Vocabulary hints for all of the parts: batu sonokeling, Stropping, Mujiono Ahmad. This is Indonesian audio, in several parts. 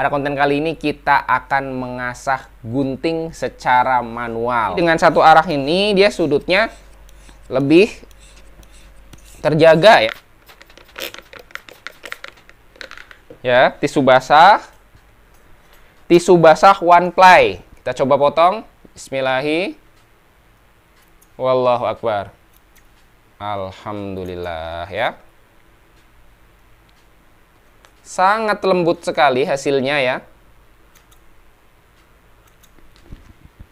Pada konten kali ini kita akan mengasah gunting secara manual. Dengan satu arah ini dia sudutnya lebih terjaga ya. Ya, tisu basah one ply. Kita coba potong. Bismillahi. Wallahu akbar. Alhamdulillah ya. Sangat lembut sekali hasilnya ya.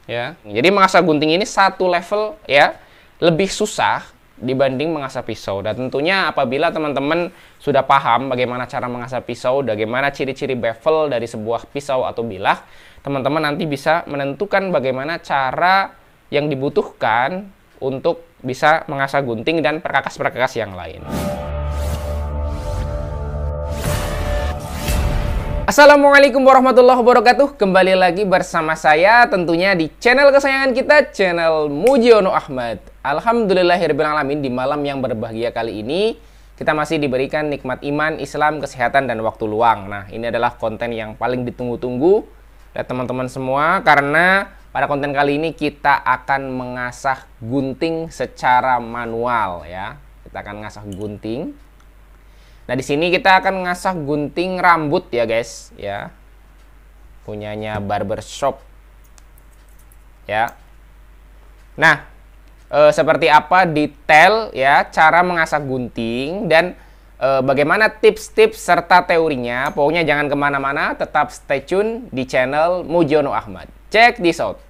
Ya, jadi mengasah gunting ini satu level ya, lebih susah dibanding mengasah pisau. Dan tentunya apabila teman-teman sudah paham bagaimana cara mengasah pisau, bagaimana ciri-ciri bevel dari sebuah pisau atau bilah, teman-teman nanti bisa menentukan bagaimana cara yang dibutuhkan untuk bisa mengasah gunting dan perkakas-perkakas yang lain. Assalamualaikum warahmatullahi wabarakatuh. Kembali lagi bersama saya tentunya di channel kesayangan kita, channel Mujiono Ahmad. Alhamdulillahirabbil alamin, di malam yang berbahagia kali ini kita masih diberikan nikmat iman, Islam, kesehatan, dan waktu luang. Nah, ini adalah konten yang paling ditunggu-tunggu dan teman-teman semua, karena pada konten kali ini kita akan mengasah gunting secara manual ya. Kita akan mengasah gunting. Nah, di sini kita akan ngasah gunting rambut ya, guys, ya. Punyanya barbershop. Ya. Nah, seperti apa detail ya cara mengasah gunting dan bagaimana tips-tips serta teorinya. Pokoknya jangan kemana-mana, tetap stay tune di channel Mujiono Ahmad. Check this out.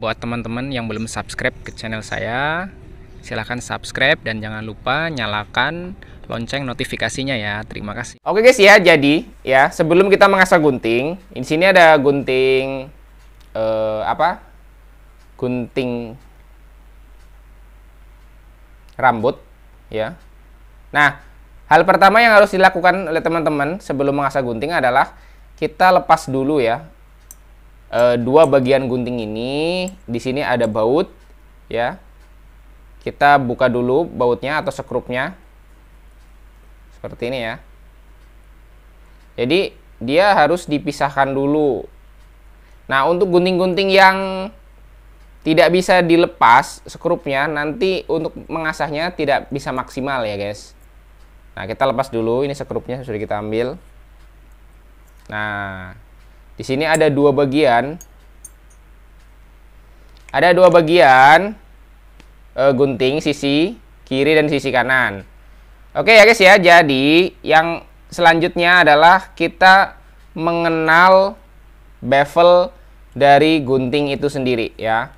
Buat teman-teman yang belum subscribe ke channel saya, silahkan subscribe dan jangan lupa nyalakan lonceng notifikasinya ya. Terima kasih. Oke guys ya, jadi ya sebelum kita mengasah gunting, di sini ada gunting gunting rambut ya. Nah, hal pertama yang harus dilakukan oleh teman-teman sebelum mengasah gunting adalah kita lepas dulu ya dua bagian gunting ini. Di sini ada baut ya. Kita buka dulu bautnya atau sekrupnya. Seperti ini ya. Jadi dia harus dipisahkan dulu. Nah, untuk gunting-gunting yang tidak bisa dilepas skrupnya, nanti untuk mengasahnya tidak bisa maksimal ya guys. Nah, kita lepas dulu. Ini skrupnya sudah kita ambil. Nah, di sini ada dua bagian. Ada dua bagian gunting, sisi kiri dan sisi kanan. Oke ya guys ya, jadi yang selanjutnya adalah kita mengenal bevel dari gunting itu sendiri ya.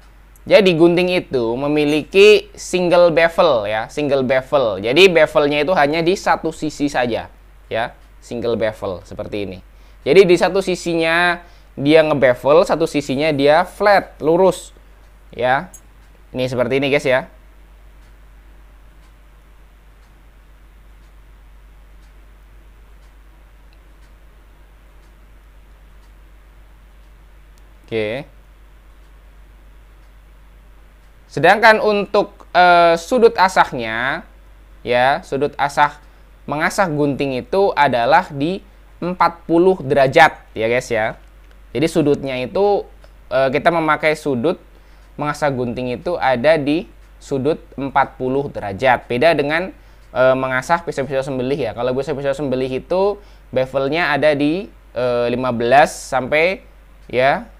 Jadi gunting itu memiliki single bevel ya, single bevel. Jadi bevelnya itu hanya di satu sisi saja ya, single bevel seperti ini. Jadi di satu sisinya dia ngebevel, satu sisinya dia flat, lurus ya. Ini seperti ini guys ya. Oke. Sedangkan untuk sudut asahnya ya, sudut asah mengasah gunting itu adalah di 40 derajat ya guys ya. Jadi sudutnya itu kita memakai sudut mengasah gunting itu ada di sudut 40 derajat. Beda dengan mengasah pisau-pisau sembelih ya. Kalau pisau-pisau sembelih itu bevelnya ada di 15 sampai ya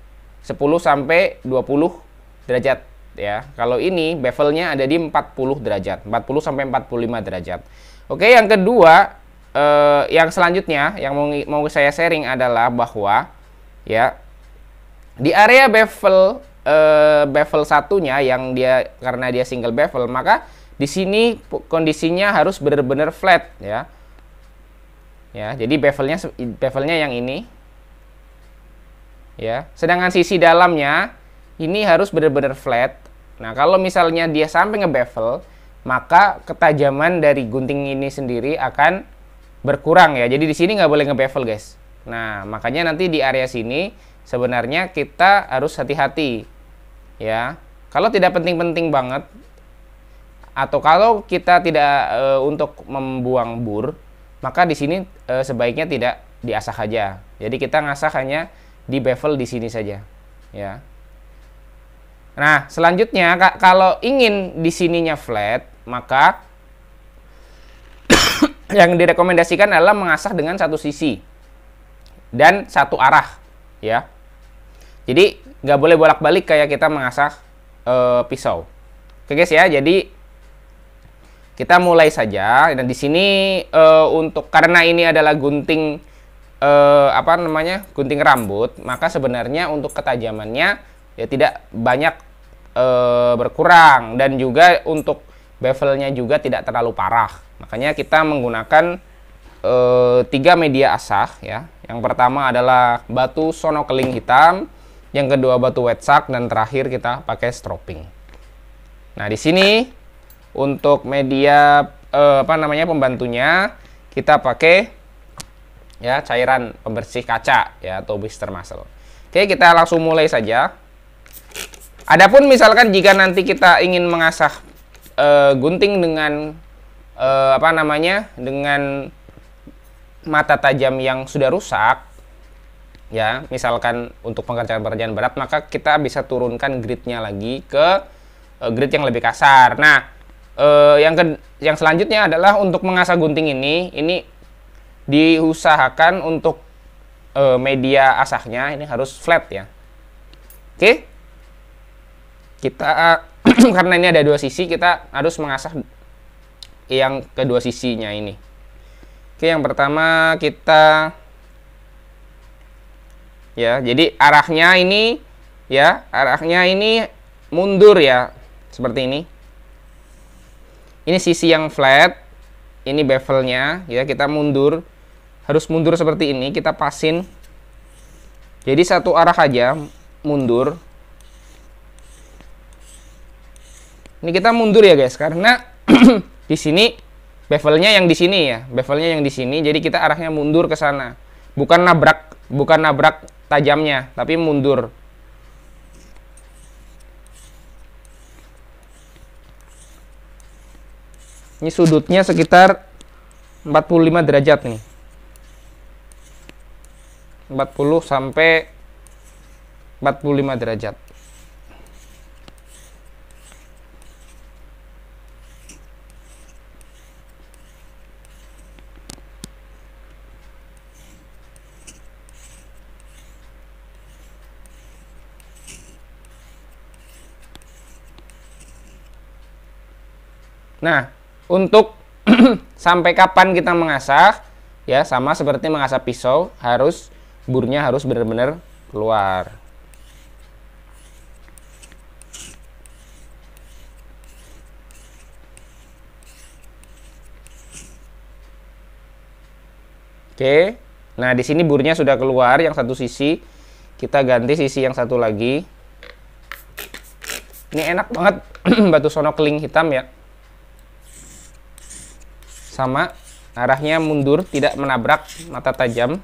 10 sampai 20 derajat ya. Kalau ini bevelnya ada di 40 derajat, 40 sampai 45 derajat. Oke, yang kedua yang selanjutnya yang mau saya sharing adalah bahwa ya di area bevel bevel satunya yang dia karena dia single bevel, maka di sini kondisinya harus benar-benar flat ya. Ya, jadi bevelnya yang ini. Ya, sedangkan sisi dalamnya ini harus benar-benar flat. Nah, kalau misalnya dia sampai ngebevel, maka ketajaman dari gunting ini sendiri akan berkurang ya. Jadi di sini nggak boleh ngebevel, guys. Nah, makanya nanti di area sini sebenarnya kita harus hati-hati ya. Kalau tidak penting-penting banget atau kalau kita tidak untuk membuang bur, maka di sini sebaiknya tidak diasah aja. Jadi kita ngasah hanya di bevel di sini saja, ya. Nah, selanjutnya kalau ingin di sininya flat, maka yang direkomendasikan adalah mengasah dengan satu sisi dan satu arah, ya. Jadi nggak boleh bolak-balik kayak kita mengasah pisau. Oke guys ya, jadi kita mulai saja. Dan di sini untuk karena ini adalah gunting gunting rambut, maka sebenarnya untuk ketajamannya ya tidak banyak berkurang, dan juga untuk bevelnya juga tidak terlalu parah. Makanya kita menggunakan 3 media asah ya. Yang pertama adalah batu sonokeling hitam, yang kedua batu wet sack, dan terakhir kita pakai stropping. Nah, di sini untuk media pembantunya kita pakai ya cairan pembersih kaca ya, atau blister muscle. Oke, kita langsung mulai saja. Adapun misalkan jika nanti kita ingin mengasah gunting dengan dengan mata tajam yang sudah rusak ya, misalkan untuk pekerjaan-pekerjaan berat, maka kita bisa turunkan gritnya lagi ke grit yang lebih kasar. Nah, yang selanjutnya adalah untuk mengasah gunting ini diusahakan untuk media asahnya ini harus flat ya. Oke, kita karena ini ada dua sisi, kita harus mengasah yang kedua sisinya ini. Oke, yang pertama kita ya, jadi arahnya ini mundur ya, seperti ini. Ini sisi yang flat, ini bevelnya ya, kita mundur, harus mundur seperti ini, kita pasin. Jadi satu arah aja mundur. Ini kita mundur ya guys, karena di sini bevelnya yang di sini ya, bevelnya yang di sini. Jadi kita arahnya mundur ke sana, bukan nabrak tajamnya, tapi mundur. Ini sudutnya sekitar 45 derajat nih. 40 sampai 45 derajat. Nah, untuk sampai kapan kita mengasah ya, sama seperti mengasah pisau, harus burnya harus benar-benar keluar. Oke. Nah, di sini burnya sudah keluar yang satu sisi. Kita ganti sisi yang satu lagi. Ini enak banget batu sonokeling hitam ya. Sama, arahnya mundur, tidak menabrak mata tajam.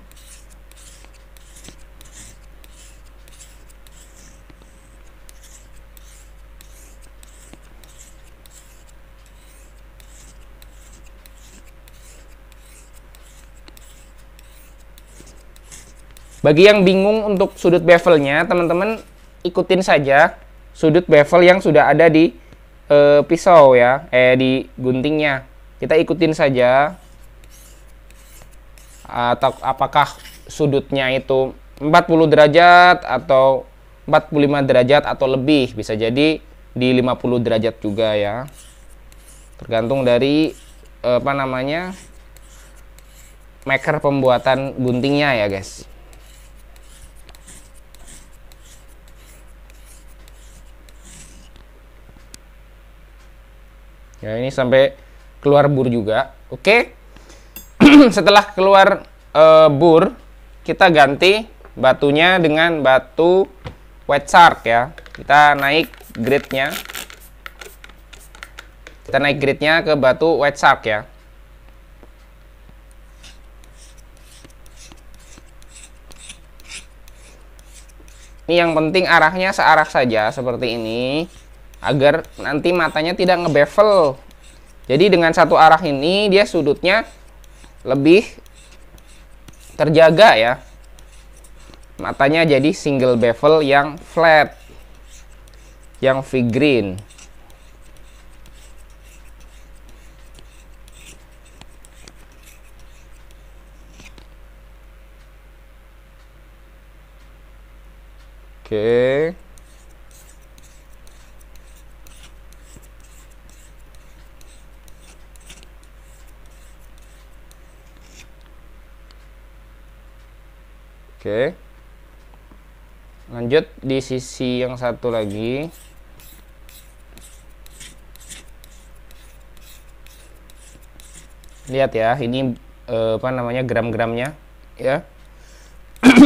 Bagi yang bingung untuk sudut bevelnya, teman-teman ikutin saja sudut bevel yang sudah ada di pisau ya, di guntingnya. Kita ikutin saja, atau apakah sudutnya itu 40 derajat atau 45 derajat atau lebih, bisa jadi di 50 derajat juga ya, tergantung dari maker pembuatan guntingnya ya guys. Ya, ini sampai keluar bur juga. Oke. Setelah keluar bur, kita ganti batunya dengan batu wet sack ya. Kita naik gradenya. Kita naik gradenya ke batu wet sack ya. Ini yang penting arahnya searah saja seperti ini, agar nanti matanya tidak ngebevel. Jadi dengan satu arah ini dia sudutnya lebih terjaga ya. Matanya jadi single bevel yang flat, yang figurine. Oke. Oke. Lanjut di sisi yang satu lagi. Lihat ya, ini apa namanya, gram-gramnya ya.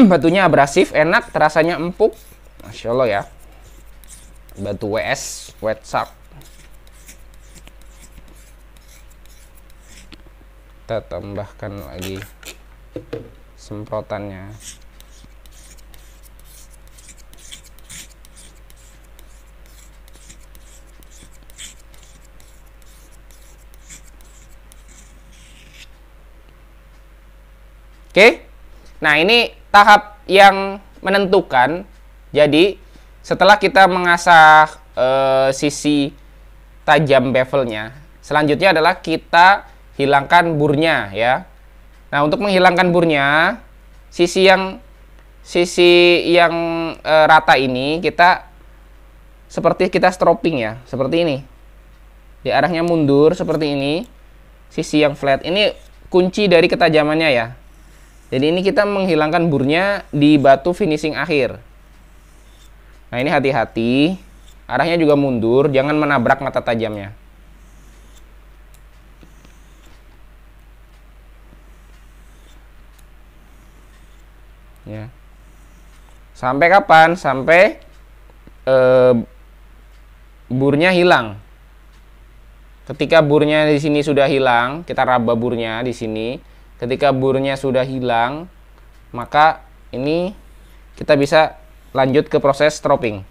Batunya abrasif, enak, terasanya empuk. Masya Allah ya. Batu WS, wet sack. Kita tambahkan lagi semprotannya. Oke. Nah, ini tahap yang menentukan. Jadi setelah kita mengasah sisi tajam bevelnya, selanjutnya adalah kita hilangkan burnya ya. Nah, untuk menghilangkan burnya, sisi yang rata ini kita seperti kita stropping ya, seperti ini. Di arahnya mundur seperti ini. Sisi yang flat ini kunci dari ketajamannya ya. Jadi ini kita menghilangkan burnya di batu finishing akhir. Nah, ini hati-hati, arahnya juga mundur, jangan menabrak mata tajamnya. Ya. Sampai kapan? Sampai burnya hilang. Ketika burnya di sini sudah hilang, kita raba burnya di sini. Ketika burnya sudah hilang, maka ini kita bisa lanjut ke proses stropping.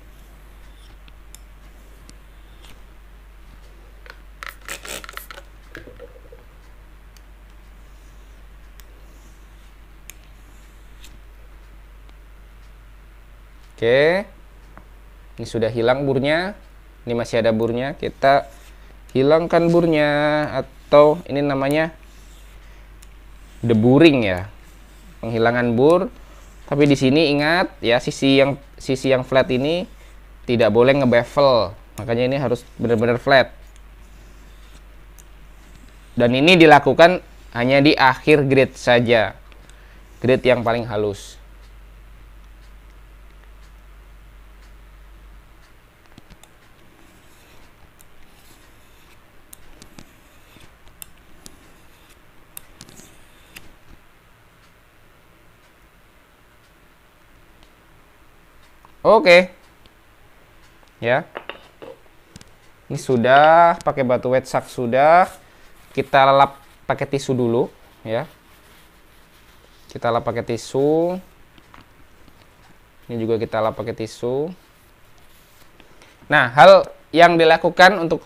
Oke. Ini sudah hilang burnya. Ini masih ada burnya. Kita hilangkan burnya, atau ini namanya deburing ya. Penghilangan bur. Tapi di sini ingat ya, sisi yang flat ini tidak boleh ngebevel. Makanya ini harus benar-benar flat. Dan ini dilakukan hanya di akhir grid saja. Grid yang paling halus. Oke. Ya. Ini sudah, pakai batu wet sack sudah. Kita lap pakai tisu dulu, ya. Kita lap pakai tisu. Ini juga kita lap pakai tisu. Nah, hal yang dilakukan untuk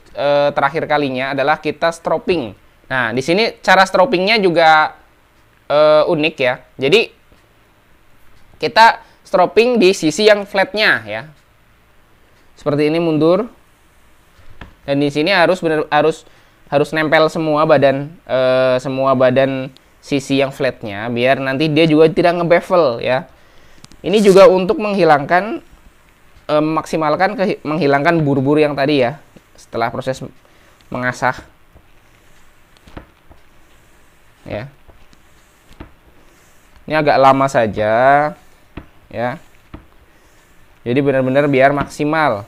terakhir kalinya adalah kita stropping. Nah, di sini cara stroppingnya juga unik ya. Jadi kita stropping di sisi yang flatnya ya, seperti ini mundur, dan di sini harus nempel semua badan sisi yang flatnya, biar nanti dia juga tidak ngebevel ya. Ini juga untuk menghilangkan menghilangkan bur-bur yang tadi ya, setelah proses mengasah ya. Ini agak lama saja ya, jadi benar-benar biar maksimal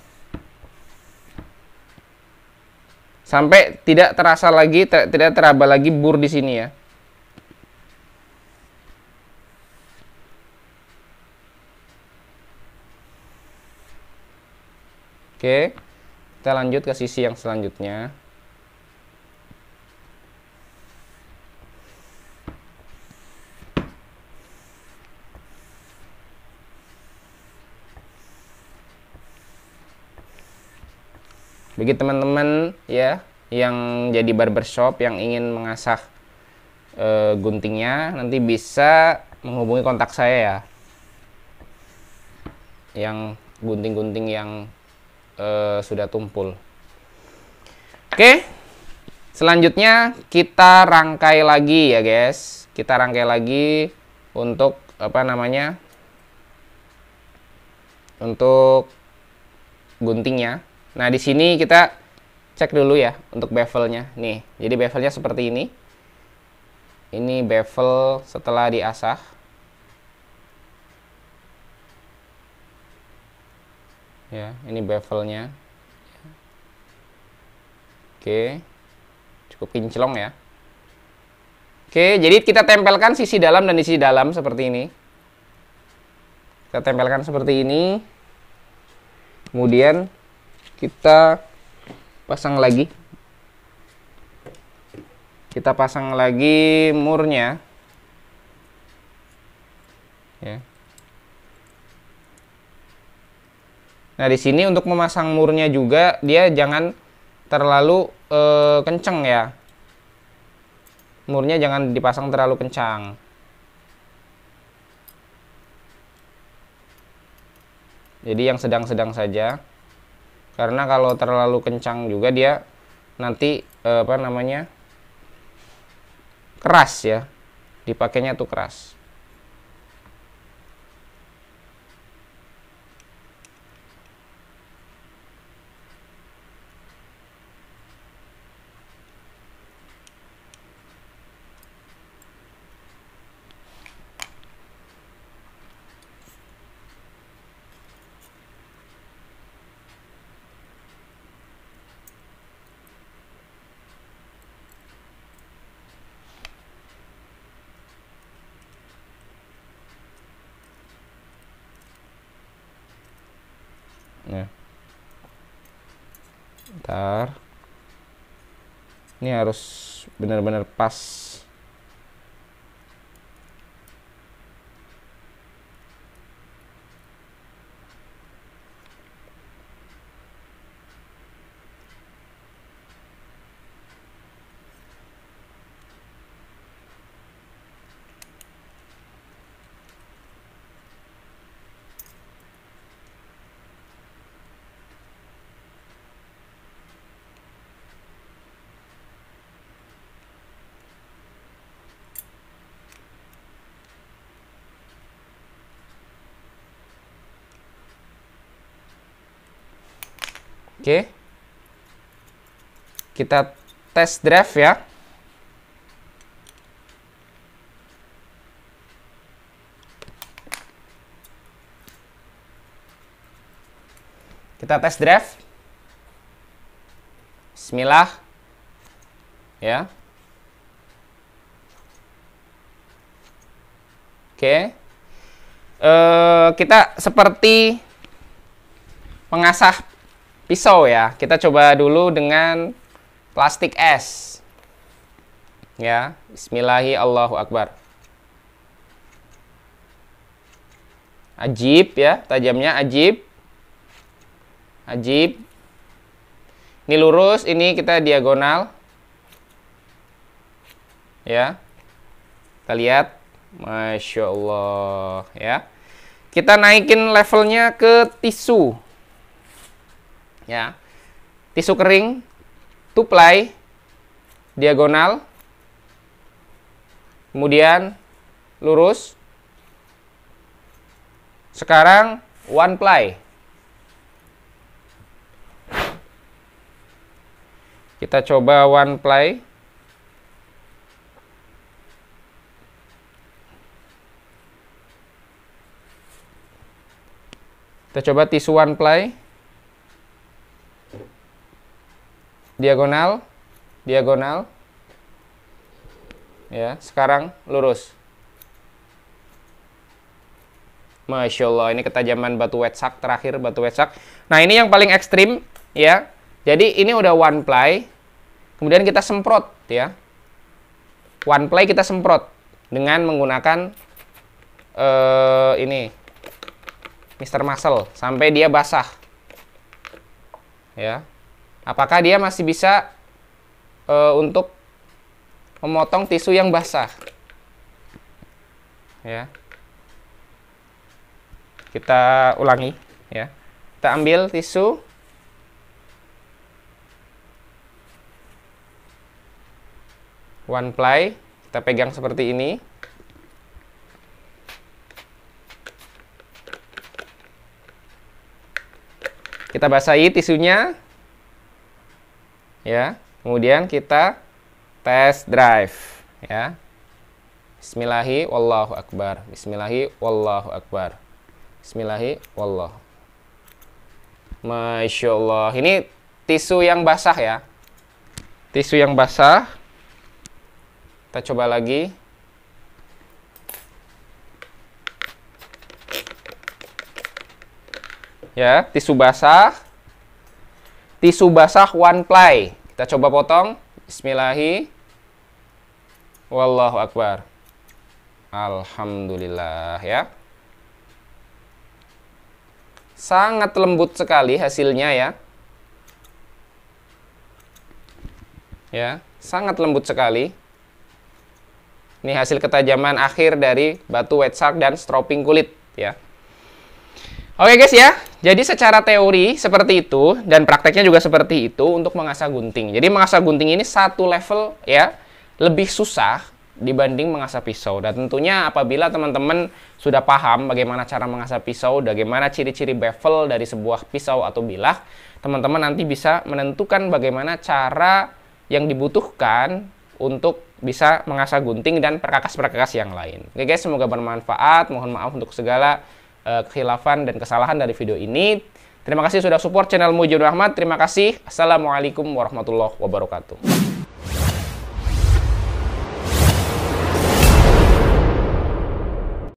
sampai tidak terasa lagi, tidak teraba lagi bur di sini ya. Oke, kita lanjut ke sisi yang selanjutnya. Bagi teman-teman ya yang jadi barbershop, yang ingin mengasah guntingnya, nanti bisa menghubungi kontak saya ya, yang gunting-gunting yang sudah tumpul. Oke, selanjutnya kita rangkai lagi ya guys, kita rangkai lagi untuk apa namanya, untuk guntingnya. Nah di sini kita cek dulu ya untuk bevelnya nih. Jadi bevelnya seperti ini. Ini bevel setelah diasah. Ya, ini bevelnya. Oke, cukup kinclong ya. Oke, jadi kita tempelkan sisi dalam dan di sisi dalam seperti ini. Kita tempelkan seperti ini, kemudian kita pasang lagi. Kita pasang lagi murnya. Ya. Nah di sini untuk memasang murnya juga dia jangan terlalu kenceng ya. Murnya jangan dipasang terlalu kencang. Jadi yang sedang-sedang saja, karena kalau terlalu kencang juga dia nanti apa namanya, keras ya, dipakainya tuh keras. Nah, ntar ini harus benar-benar pas. Oke, kita tes drive ya. Kita tes drive. Bismillah. Ya. Oke. Kita seperti pengasah pisau ya, kita coba dulu dengan plastik es ya. Bismillahi, Allahu Akbar. Ajib ya, tajamnya ajib, ajib. Ini lurus, ini kita diagonal ya. Kita lihat, Masya Allah ya. Kita naikin levelnya ke tisu ya, tisu kering 2 ply diagonal, kemudian lurus. Sekarang 1 ply, kita coba 1 ply. Kita coba tisu 1 ply diagonal, diagonal ya. Sekarang lurus. Masya Allah, ini ketajaman batu wet sack terakhir, batu wet sack. Nah ini yang paling ekstrim ya. Jadi ini udah 1 ply, kemudian kita semprot ya. 1 ply kita semprot dengan menggunakan ini Mr. Muscle sampai dia basah ya. Apakah dia masih bisa untuk memotong tisu yang basah? ya. Kita ulangi ya. Kita ambil tisu. One ply, kita pegang seperti ini. Kita basahi tisunya. Ya, kemudian kita test drive ya. Bismillahi wallahu akbar. Bismillahi wallahu akbar. Bismillahi wallah. Masya Allah. Ini tisu yang basah ya. Tisu yang basah. Kita coba lagi. Ya, tisu basah. Tisu basah one ply. Kita coba potong. Bismillahi wallahu akbar. Alhamdulillah ya. Sangat lembut sekali hasilnya ya. Ya, sangat lembut sekali. Ini hasil ketajaman akhir dari batu wet sack dan stropping kulit ya. Oke guys ya. Jadi secara teori seperti itu dan prakteknya juga seperti itu untuk mengasah gunting. Jadi mengasah gunting ini satu level ya, lebih susah dibanding mengasah pisau. Dan tentunya apabila teman-teman sudah paham bagaimana cara mengasah pisau, bagaimana ciri-ciri bevel dari sebuah pisau atau bilah, teman-teman nanti bisa menentukan bagaimana cara yang dibutuhkan untuk bisa mengasah gunting dan perkakas-perkakas yang lain. Oke guys, semoga bermanfaat. Mohon maaf untuk segala kekhilafan dan kesalahan dari video ini. Terima kasih sudah support channel Mujiono Ahmad. Terima kasih. Assalamualaikum warahmatullahi wabarakatuh.